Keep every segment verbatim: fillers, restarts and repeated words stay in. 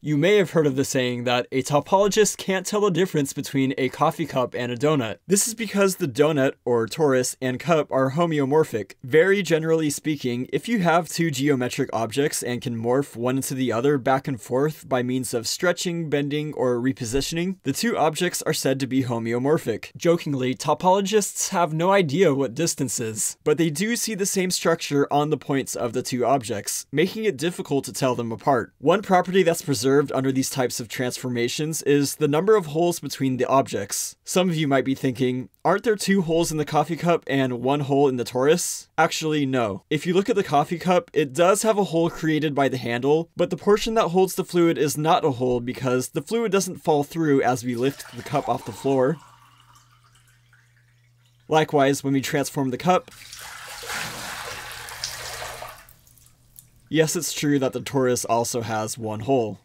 You may have heard of the saying that a topologist can't tell the difference between a coffee cup and a donut. This is because the donut, or torus, and cup are homeomorphic. Very generally speaking, if you have two geometric objects and can morph one into the other back and forth by means of stretching, bending, or repositioning, the two objects are said to be homeomorphic. Jokingly, topologists have no idea what distance is, but they do see the same structure on the points of the two objects, making it difficult to tell them apart. One property that's preserved under these types of transformations is the number of holes between the objects. Some of you might be thinking, aren't there two holes in the coffee cup and one hole in the torus? Actually, no. If you look at the coffee cup, it does have a hole created by the handle, but the portion that holds the fluid is not a hole because the fluid doesn't fall through as we lift the cup off the floor. Likewise, when we transform the cup, yes, it's true that the torus also has one hole.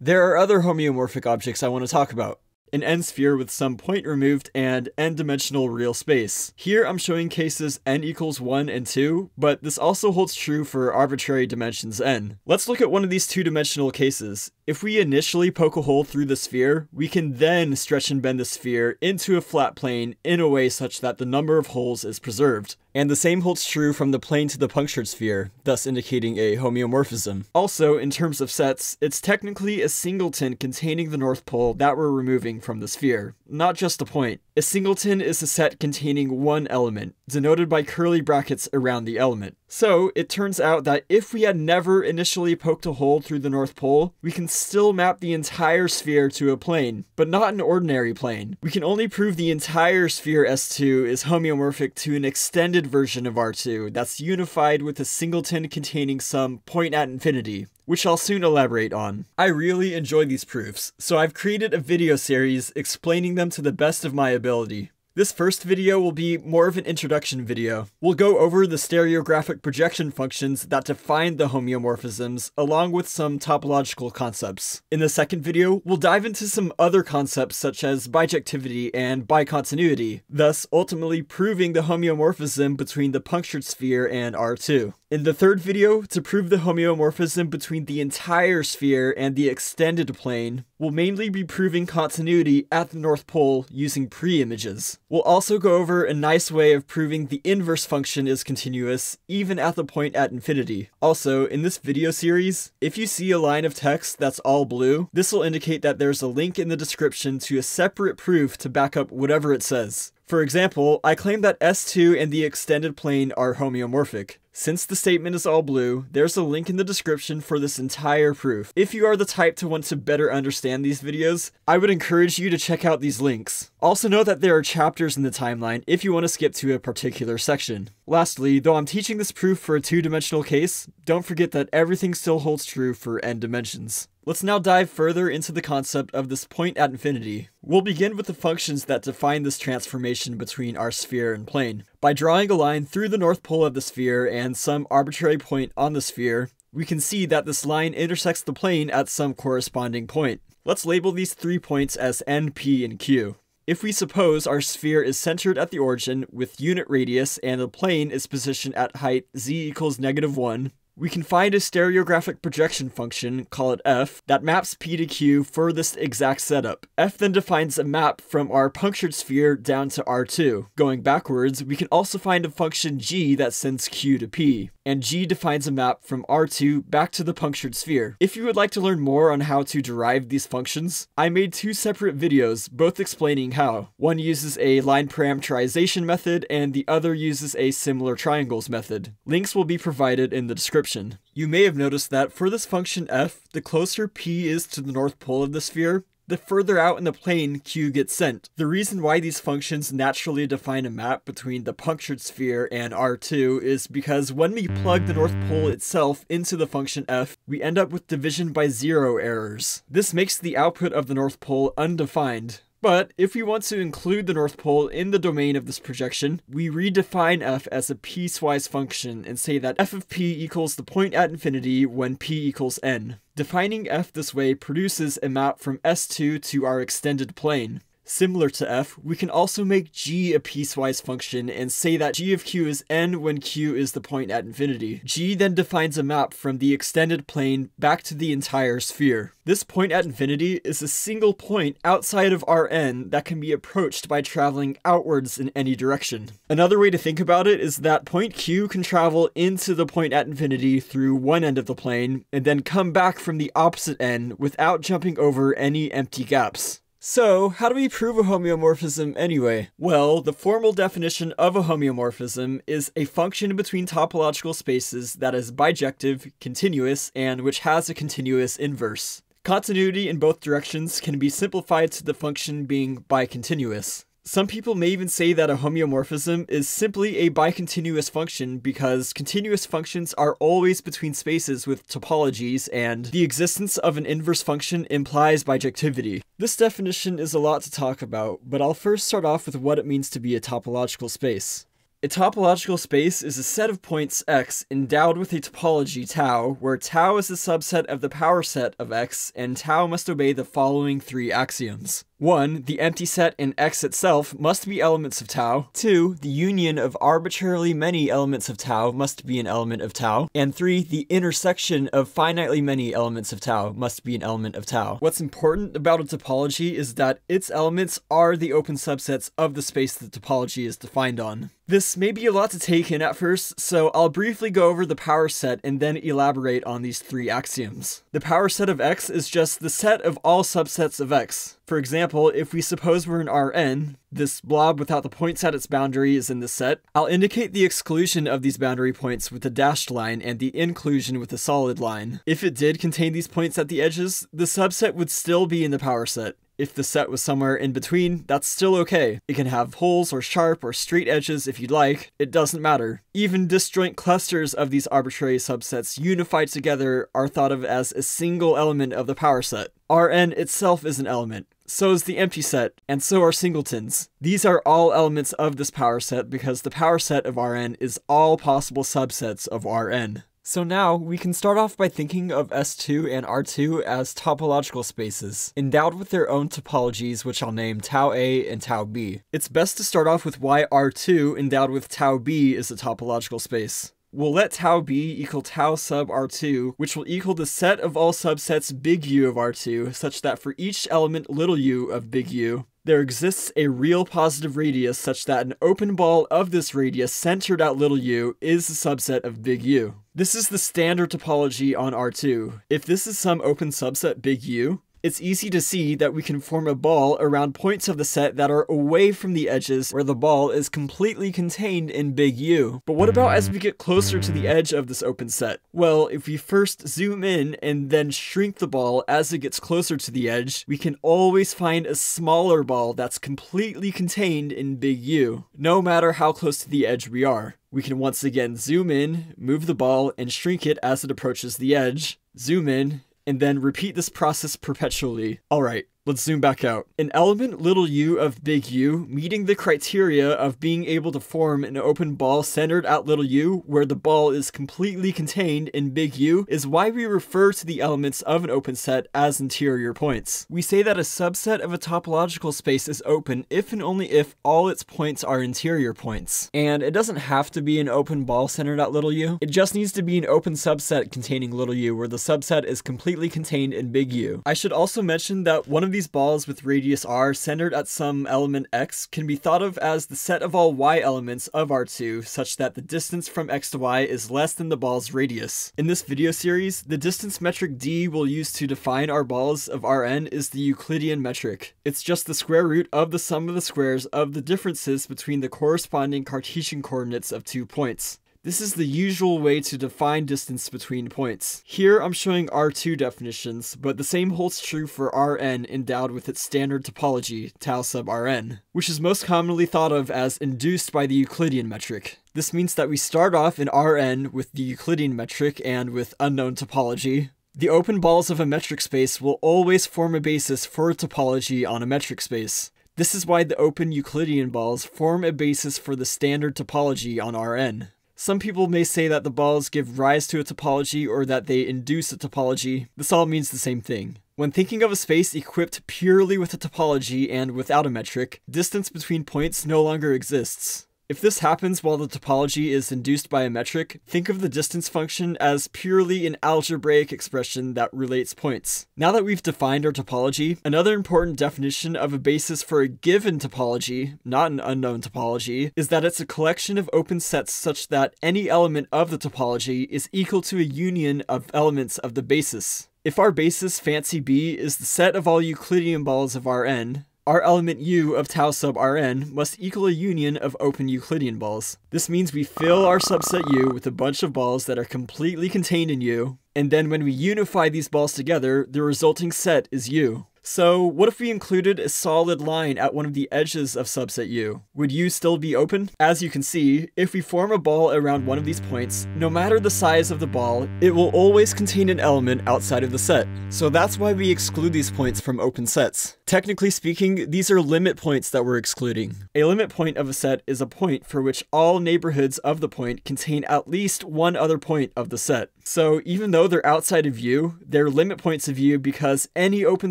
There are other homeomorphic objects I want to talk about. An n-sphere with some point removed and n-dimensional real space. Here I'm showing cases n equals one and two, but this also holds true for arbitrary dimensions n. Let's look at one of these two-dimensional cases. If we initially poke a hole through the sphere, we can then stretch and bend the sphere into a flat plane in a way such that the number of holes is preserved. And the same holds true from the plane to the punctured sphere, thus indicating a homeomorphism. Also, in terms of sets, it's technically a singleton containing the north pole that we're removing from the sphere, not just a point. A singleton is a set containing one element, denoted by curly brackets around the element. So, it turns out that if we had never initially poked a hole through the north pole, we can still map the entire sphere to a plane, but not an ordinary plane. We can only prove the entire sphere S two is homeomorphic to an extended version of R two that's unified with a singleton containing some point at infinity, which I'll soon elaborate on. I really enjoy these proofs, so I've created a video series explaining them to the best of my ability. This first video will be more of an introduction video. We'll go over the stereographic projection functions that define the homeomorphisms, along with some topological concepts. In the second video, we'll dive into some other concepts such as bijectivity and bicontinuity, thus ultimately proving the homeomorphism between the punctured sphere and R two. In the third video, to prove the homeomorphism between the entire sphere and the extended plane, we'll mainly be proving continuity at the North Pole using pre-images. We'll also go over a nice way of proving the inverse function is continuous, even at the point at infinity. Also, in this video series, if you see a line of text that's all blue, this will indicate that there's a link in the description to a separate proof to back up whatever it says. For example, I claim that S two and the extended plane are homeomorphic. Since the statement is all blue, there's a link in the description for this entire proof. If you are the type to want to better understand these videos, I would encourage you to check out these links. Also know that there are chapters in the timeline if you want to skip to a particular section. Lastly, though I'm teaching this proof for a two-dimensional case, don't forget that everything still holds true for n dimensions. Let's now dive further into the concept of this point at infinity. We'll begin with the functions that define this transformation between our sphere and plane. By drawing a line through the north pole of the sphere and some arbitrary point on the sphere, we can see that this line intersects the plane at some corresponding point. Let's label these three points as N, P, and Q. If we suppose our sphere is centered at the origin with unit radius and the plane is positioned at height z equals negative one, we can find a stereographic projection function, call it f, that maps P to Q for this exact setup. F then defines a map from our punctured sphere down to R two. Going backwards, we can also find a function g that sends Q to P, and g defines a map from R two back to the punctured sphere. If you would like to learn more on how to derive these functions, I made two separate videos, both explaining how. One uses a line parameterization method, and the other uses a similar triangles method. Links will be provided in the description. You may have noticed that for this function f, the closer P is to the north pole of the sphere, the further out in the plane Q gets sent. The reason why these functions naturally define a map between the punctured sphere and R two is because when we plug the north pole itself into the function f, we end up with division by zero errors. This makes the output of the north pole undefined. But if we want to include the north pole in the domain of this projection, we redefine f as a piecewise function and say that f of p equals the point at infinity when p equals n. Defining f this way produces a map from S two to our extended plane. Similar to f, we can also make g a piecewise function and say that g of q is n when q is the point at infinity. G then defines a map from the extended plane back to the entire sphere. This point at infinity is a single point outside of Rn that can be approached by traveling outwards in any direction. Another way to think about it is that point Q can travel into the point at infinity through one end of the plane, and then come back from the opposite end without jumping over any empty gaps. So, how do we prove a homeomorphism anyway? Well, the formal definition of a homeomorphism is a function between topological spaces that is bijective, continuous, and which has a continuous inverse. Continuity in both directions can be simplified to the function being bicontinuous. Some people may even say that a homeomorphism is simply a bicontinuous function because continuous functions are always between spaces with topologies, and the existence of an inverse function implies bijectivity. This definition is a lot to talk about, but I'll first start off with what it means to be a topological space. A topological space is a set of points x endowed with a topology tau, where tau is the subset of the power set of x, and tau must obey the following three axioms. one. The empty set and x itself must be elements of tau. two. The union of arbitrarily many elements of tau must be an element of tau. And three. The intersection of finitely many elements of tau must be an element of tau. What's important about a topology is that its elements are the open subsets of the space the topology is defined on. This may be a lot to take in at first, so I'll briefly go over the power set and then elaborate on these three axioms. The power set of x is just the set of all subsets of x. For example, if we suppose we're in Rn, this blob without the points at its boundary is in this set. I'll indicate the exclusion of these boundary points with a dashed line and the inclusion with a solid line. If it did contain these points at the edges, the subset would still be in the power set. If the set was somewhere in between, that's still okay. It can have holes or sharp or straight edges if you'd like, it doesn't matter. Even disjoint clusters of these arbitrary subsets unified together are thought of as a single element of the power set. Rn itself is an element. So is the empty set, and so are singletons. These are all elements of this power set because the power set of Rn is all possible subsets of Rn. So now, we can start off by thinking of S two and R two as topological spaces, endowed with their own topologies which I'll name tau A and tau B. It's best to start off with why R two endowed with tau B is a topological space. We'll let tau B equal tau sub R two, which will equal the set of all subsets big U of R two, such that for each element little u of big U, there exists a real positive radius such that an open ball of this radius centered at little u is the subset of big U. This is the standard topology on R two. If this is some open subset big U, it's easy to see that we can form a ball around points of the set that are away from the edges where the ball is completely contained in big U. But what about as we get closer to the edge of this open set? Well, if we first zoom in and then shrink the ball as it gets closer to the edge, we can always find a smaller ball that's completely contained in big U, no matter how close to the edge we are. We can once again zoom in, move the ball, and shrink it as it approaches the edge, zoom in, and then repeat this process perpetually. Alright, let's zoom back out. An element little u of big U meeting the criteria of being able to form an open ball centered at little u where the ball is completely contained in big U is why we refer to the elements of an open set as interior points. We say that a subset of a topological space is open if and only if all its points are interior points. And it doesn't have to be an open ball centered at little u, it just needs to be an open subset containing little u where the subset is completely contained in big U. I should also mention that one of the These balls with radius r centered at some element x can be thought of as the set of all y elements of R two, such that the distance from x to y is less than the ball's radius. In this video series, the distance metric d we'll use to define our balls of Rn is the Euclidean metric. It's just the square root of the sum of the squares of the differences between the corresponding Cartesian coordinates of two points. This is the usual way to define distance between points. Here I'm showing R two definitions, but the same holds true for Rn endowed with its standard topology, tau sub Rn, which is most commonly thought of as induced by the Euclidean metric. This means that we start off in Rn with the Euclidean metric and with unknown topology. The open balls of a metric space will always form a basis for a topology on a metric space. This is why the open Euclidean balls form a basis for the standard topology on Rn. Some people may say that the balls give rise to a topology or that they induce a topology. This all means the same thing. When thinking of a space equipped purely with a topology and without a metric, distance between points no longer exists. If this happens while the topology is induced by a metric, think of the distance function as purely an algebraic expression that relates points. Now that we've defined our topology, another important definition of a basis for a given topology, not an unknown topology, is that it's a collection of open sets such that any element of the topology is equal to a union of elements of the basis. If our basis, fancy B, is the set of all Euclidean balls of Rn, our element U of tau sub Rn must equal a union of open Euclidean balls. This means we fill our subset U with a bunch of balls that are completely contained in U, and then when we unify these balls together, the resulting set is U. So what if we included a solid line at one of the edges of subset U? Would U still be open? As you can see, if we form a ball around one of these points, no matter the size of the ball, it will always contain an element outside of the set. So that's why we exclude these points from open sets. Technically speaking, these are limit points that we're excluding. A limit point of a set is a point for which all neighborhoods of the point contain at least one other point of the set. So even though they're outside of U, they're limit points of U because any open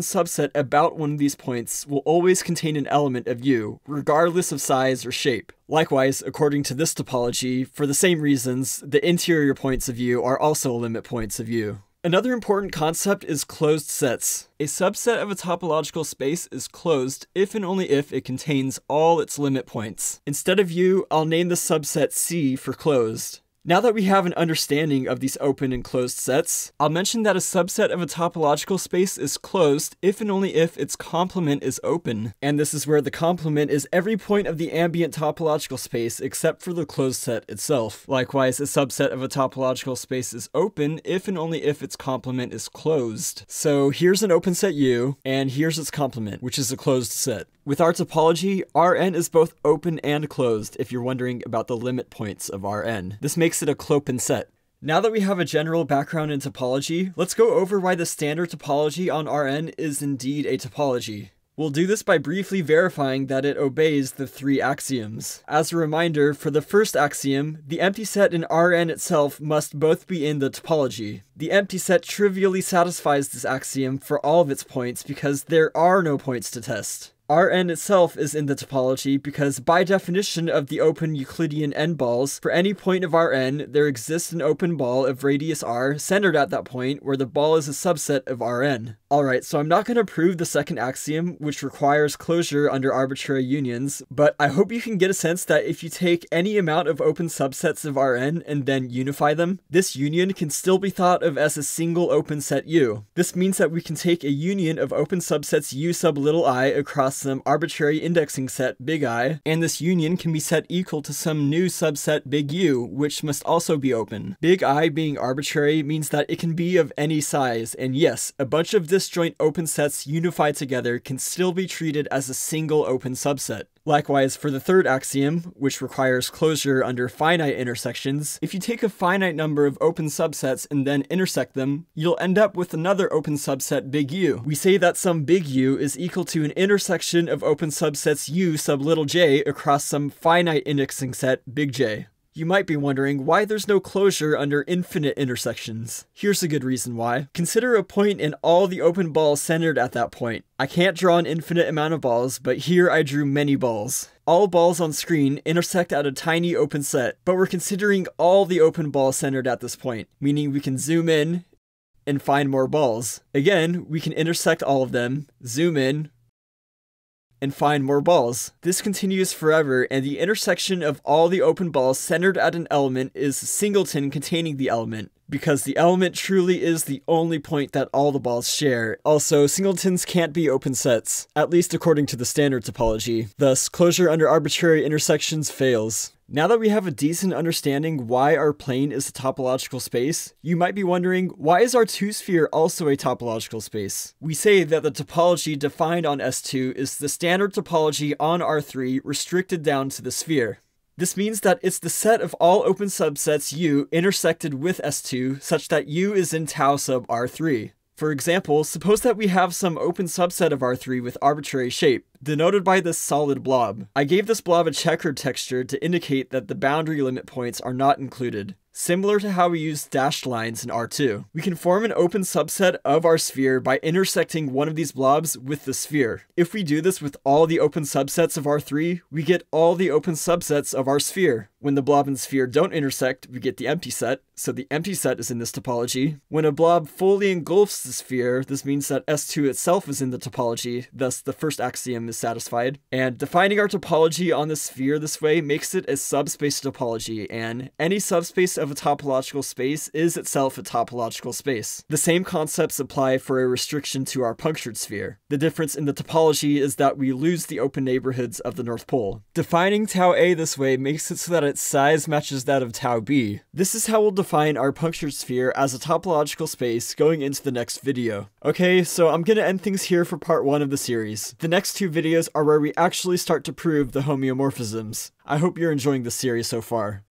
subset about one of these points will always contain an element of U, regardless of size or shape. Likewise, according to this topology, for the same reasons, the interior points of U are also limit points of U. Another important concept is closed sets. A subset of a topological space is closed if and only if it contains all its limit points. Instead of U, I'll name the subset C for closed. Now that we have an understanding of these open and closed sets, I'll mention that a subset of a topological space is closed if and only if its complement is open. And this is where the complement is every point of the ambient topological space except for the closed set itself. Likewise, a subset of a topological space is open if and only if its complement is closed. So here's an open set U, and here's its complement, which is a closed set. With our topology, Rn is both open and closed if you're wondering about the limit points of Rn. This makes it a clopen set. Now that we have a general background in topology, let's go over why the standard topology on Rn is indeed a topology. We'll do this by briefly verifying that it obeys the three axioms. As a reminder, for the first axiom, the empty set and Rn itself must both be in the topology. The empty set trivially satisfies this axiom for all of its points because there are no points to test. Rn itself is in the topology because by definition of the open Euclidean n balls, for any point of Rn, there exists an open ball of radius r centered at that point where the ball is a subset of Rn. Alright, so I'm not going to prove the second axiom, which requires closure under arbitrary unions, but I hope you can get a sense that if you take any amount of open subsets of Rn and then unify them, this union can still be thought of as a single open set U. This means that we can take a union of open subsets U sub little I across some arbitrary indexing set big I, and this union can be set equal to some new subset big U, which must also be open. Big I being arbitrary means that it can be of any size, and yes, a bunch of disjoint open sets unified together can still be treated as a single open subset. Likewise, for the third axiom, which requires closure under finite intersections, if you take a finite number of open subsets and then intersect them, you'll end up with another open subset big U. We say that some big U is equal to an intersection of open subsets U sub little j across some finite indexing set big J. You might be wondering why there's no closure under infinite intersections. Here's a good reason why. Consider a point and all the open balls centered at that point. I can't draw an infinite amount of balls, but here I drew many balls. All balls on screen intersect at a tiny open set, but we're considering all the open balls centered at this point, meaning we can zoom in and find more balls. Again, we can intersect all of them, zoom in, and find more balls. This continues forever, and the intersection of all the open balls centered at an element is a singleton containing the element, because the element truly is the only point that all the balls share. Also, singletons can't be open sets, at least according to the standard topology. Thus, closure under arbitrary intersections fails. Now that we have a decent understanding why our plane is a topological space, you might be wondering, why is our two-sphere also a topological space? We say that the topology defined on S two is the standard topology on R three restricted down to the sphere. This means that it's the set of all open subsets U intersected with S two such that U is in tau sub R three. For example, suppose that we have some open subset of R three with arbitrary shape, denoted by this solid blob. I gave this blob a checkered texture to indicate that the boundary limit points are not included. similar to how we use dashed lines in R two. We can form an open subset of our sphere by intersecting one of these blobs with the sphere. If we do this with all the open subsets of R three, we get all the open subsets of our sphere. When the blob and sphere don't intersect, we get the empty set, so the empty set is in this topology. When a blob fully engulfs the sphere, this means that S two itself is in the topology, thus the first axiom is satisfied. And defining our topology on the sphere this way makes it a subspace topology, and any subspace of a topological space is itself a topological space. The same concepts apply for a restriction to our punctured sphere. The difference in the topology is that we lose the open neighborhoods of the North Pole. Defining tau A this way makes it so that its size matches that of tau B. This is how we'll define our punctured sphere as a topological space going into the next video. Okay, so I'm gonna end things here for part one of the series. The next two videos are where we actually start to prove the homeomorphisms. I hope you're enjoying this series so far.